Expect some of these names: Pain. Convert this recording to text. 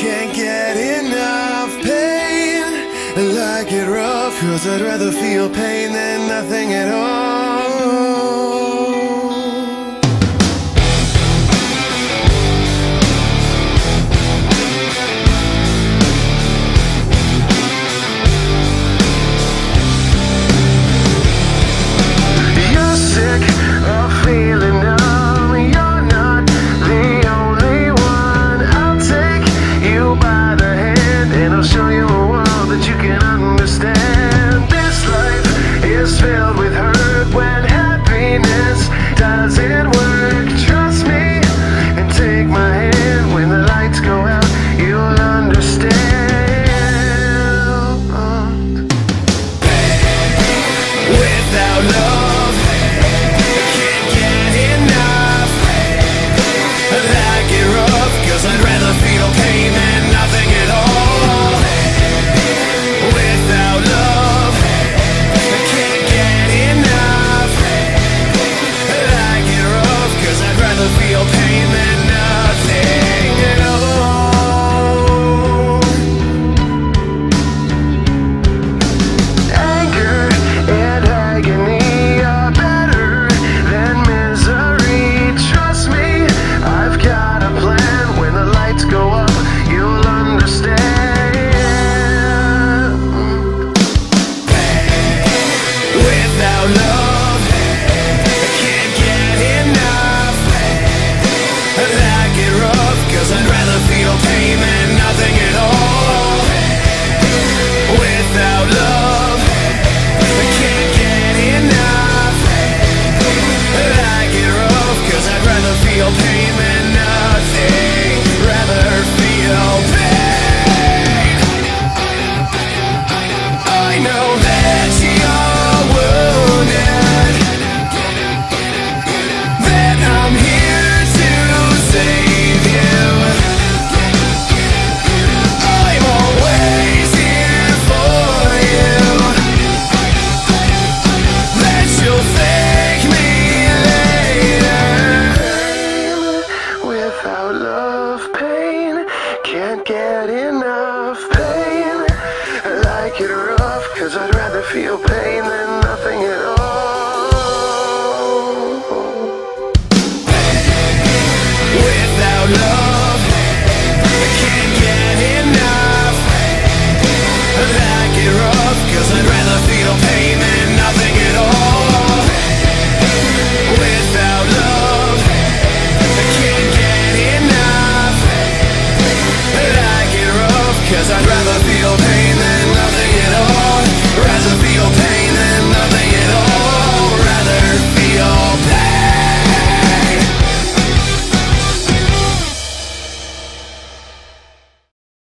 can't get enough pain. And I get rough, cause I'd rather feel pain than nothing at all. Get enough pain. I like it rough, cause I'd rather feel pain than